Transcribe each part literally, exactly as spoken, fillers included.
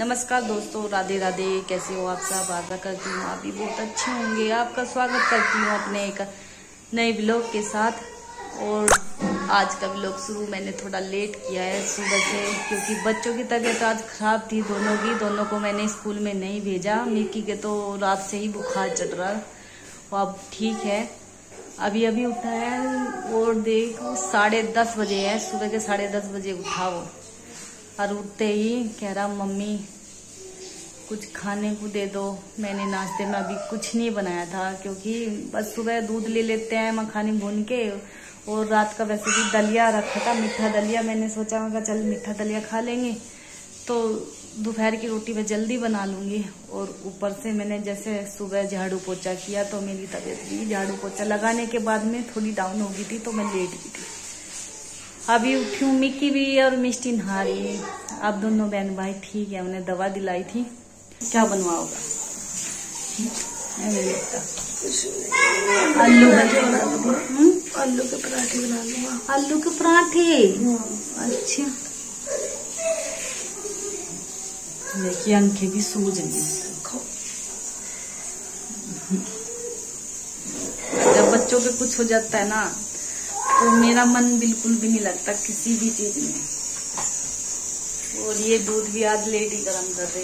नमस्कार दोस्तों, राधे राधे। कैसे हो आप सब? आशा करती हूँ आप भी बहुत अच्छे होंगे। आपका स्वागत करती हूँ अपने एक नए ब्लॉग के साथ। और आज का ब्लॉग शुरू मैंने थोड़ा लेट किया है सुबह से, क्योंकि बच्चों की तबीयत आज ख़राब थी दोनों की। दोनों को मैंने स्कूल में नहीं भेजा। मिक्की के तो रात से ही बुखार चढ़ रहा है, वो अब ठीक है, अभी अभी उठा है। और देखो साढ़े दस बजे है, सुबह के साढ़े दस बजे उठा वो। और उठते ही कह रहा मम्मी कुछ खाने को दे दो। मैंने नाश्ते में अभी कुछ नहीं बनाया था, क्योंकि बस सुबह दूध ले लेते हैं मखानी भून के, और रात का वैसे भी दलिया रखा था, मीठा दलिया। मैंने सोचा होगा चल मीठा दलिया खा लेंगे, तो दोपहर की रोटी मैं जल्दी बना लूँगी। और ऊपर से मैंने जैसे सुबह झाड़ू पोछा किया, तो मेरी तबीयत भी झाड़ू पोछा लगाने के बाद में थोड़ी डाउन हो गई थी, तो मैं लेट गई थी। अभी उठी हूँ, मिक्की भी और मिष्टी नहा रही है। आप दोनों बहन भाई ठीक है, उन्हें दवा दिलाई थी। क्या बनवाओगा? आलू आलू के पराठे बना लूँगा। आलू के पराठे, अच्छा। देखिए आंखें भी सूज रही हैं। जब बच्चों पे कुछ हो जाता है ना, तो मेरा मन बिल्कुल भी नहीं लगता किसी भी चीज में। और ये दूध भी आज लेट ही गर्म कर दे,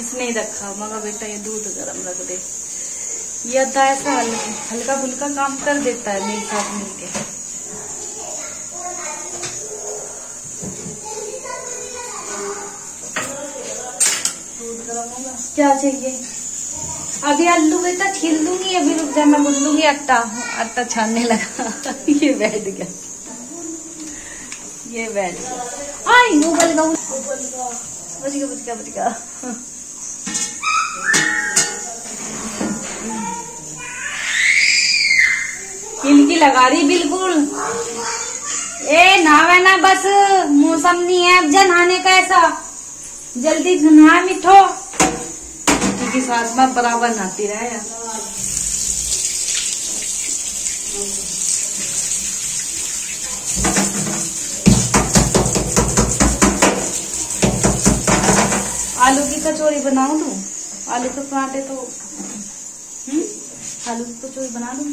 इसमें ही रखा मगा बेटा ये दूध गर्म रख दे। ये अदा ऐसा हल्का फुल्का काम कर देता है मेरे साथ मिलके। दूध गर्म होगा, क्या चाहिए? अभी आलू बेटा छील दूंगी, अभी रुक जा मैं गुंदूंगी आटा। आटा छानने लगा, ये बैठ गया, ये बैठ गया। आई उबल गया, बच गया बच गया बच गया। किलकी लगा रही बिल्कुल। ए नहावे ना, बस मौसम नहीं है अब नहाने का। ऐसा जल्दी नहा मिठो के साथ में बराबर नहाती रहे। आलू की कचौरी बनाऊ दू, आलू के पराठे तो हम्म आलू की कचौरी बना दू।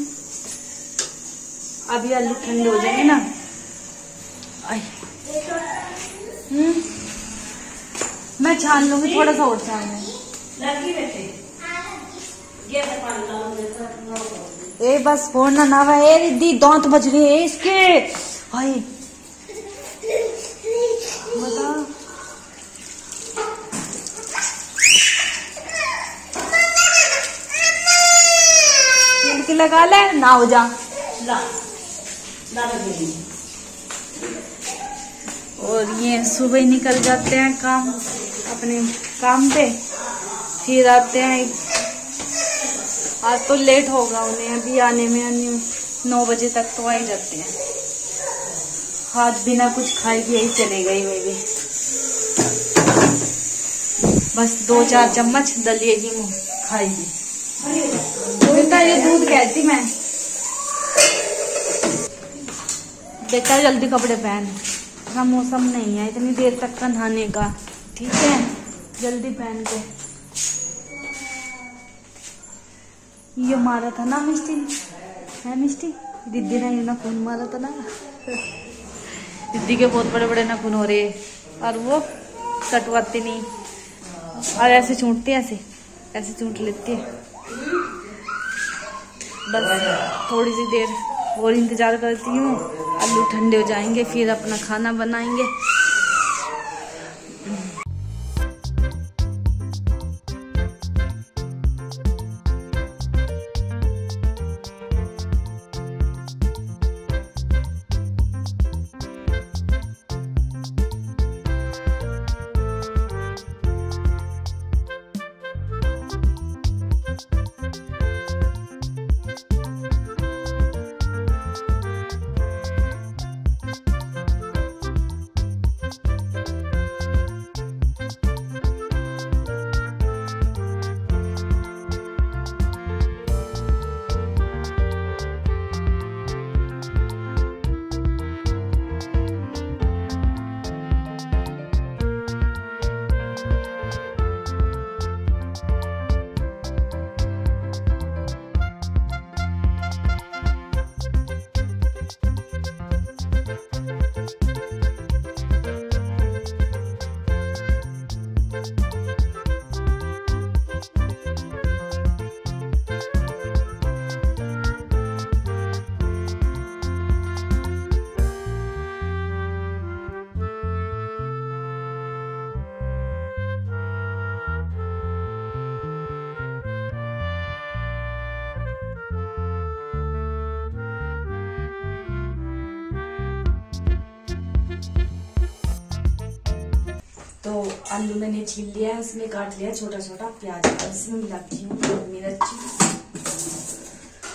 अभी आलू ठंडे हो जाएंगे ना। आई हम्म मैं छान लूंगी, थोड़ा सा और छान लूंगी। ए बस फोन ना नावा, ए दी दांत बज गए इसके। हाय बता, खिड़की लगा ले ना, हो जा ला ला। और ये सुबह निकल जाते हैं काम अपने काम पे, फिर आते हैं। आज तो लेट होगा उन्हें, अभी आने में नौ बजे तक तो आ ही जाते हैं। हाथ बिना कुछ खाए भी यही चले गई मेरी। बस दो चार चम्मच दलिए की खाएगी बेटा। ये दूध कहती मैं बेटा, जल्दी कपड़े पहन, इतना मौसम नहीं है इतनी देर तक का नहाने का, ठीक है? जल्दी पहन के। ये मारा था ना मिष्टी है, मिष्टी दीदी ने ये नाखून मारा था ना। दीदी के बहुत बड़े बड़े नाखून हो रहे, और वो कटवाती नहीं, और ऐसे चूंटती है, ऐसे ऐसे चूंट लेती है। बस थोड़ी सी देर और इंतजार करती हूँ, आलू ठंडे हो जाएंगे, फिर अपना खाना बनाएंगे। तो आलू मैंने छील लिया है, उसमें काट लिया छोटा छोटा प्याज। इसमें मिलाती हूँ मिर्ची।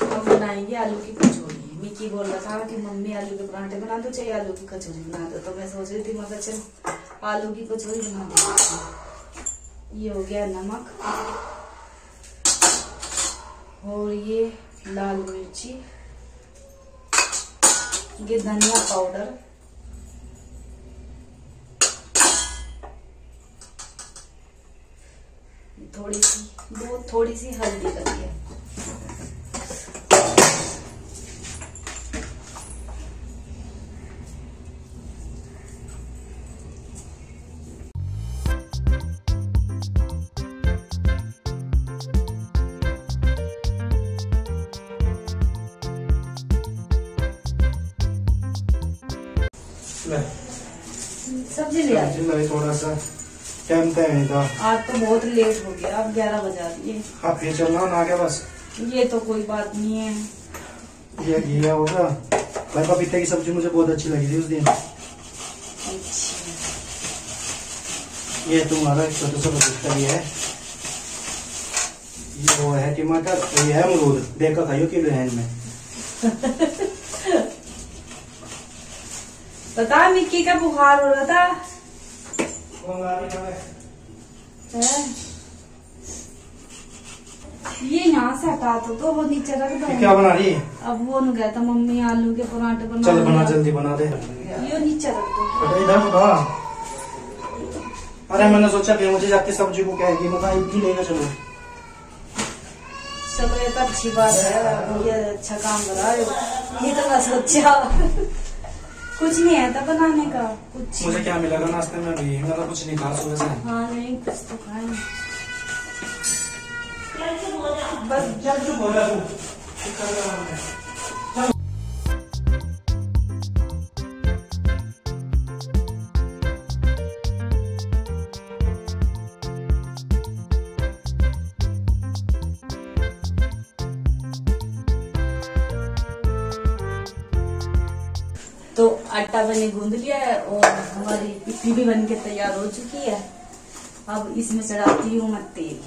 अब बनाएंगे आलू की कचौड़ी। मिकी बोल रहा था कि मम्मी आलू के पराठे बना दो चाहे आलू की कचौड़ी बना दो, तो मैं सोच रही थी मगर चल आलू की कचौड़ी बना दो। ये हो गया नमक और ये लाल मिर्ची, ये धनिया पाउडर, थोड़ी सी दो थोड़ी सी हल्दी लगी है। सब्जी ले आती हूँ थोड़ा सा टाइम टाइम था। आज तो बहुत लेट हो गया, अब ग्यारह बजा दिए। आप ये चलना ना आगे बस। ये तो कोई बात नहीं है। ये घिया होगा। भाई पपीते की सब्जी मुझे बहुत अच्छी लगी थी उस दिन। अच्छा। ये तुम्हारा एक छोटा सा पपीता भी है। ये वो है टमाटर, ये है अमरूद। देखा खाइयो कि बहन में। पता मिक्की का बुखार हो रहा था। ये यहाँ से हटा दो तो वो नीचे रख दो। क्या बना रही? अब वो न कहता मम्मी आलू के पराठे बना। चल बना जल्दी बना दे। ये नीचे रख दो। इधर उठा। अरे मैंने सोचा कि मुझे जाके सब्जी को कहेगी, मतलब इतनी लेकर चलो। चलो ये तो अच्छी बात है, ये अच्छा काम कर रहा है। ये तो ना सोचा कुछ नहीं है था बनाने का। कुछ मुझे क्या मिलेगा नाश्ते में भी, मतलब कुछ नहीं खा सुबह से। हाँ नहीं कुछ तो खाए बस। जब चुप हो जा तू। तो आटा मैंने गूंद लिया है और हमारी पिट्ठी भी बनके तैयार हो चुकी है। अब इसमें चढ़ाती हूँ मैं तेल।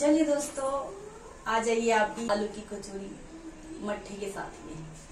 चलिए दोस्तों, आ जाइए आप भी आलू की कचौरी मट्ठी के साथ में।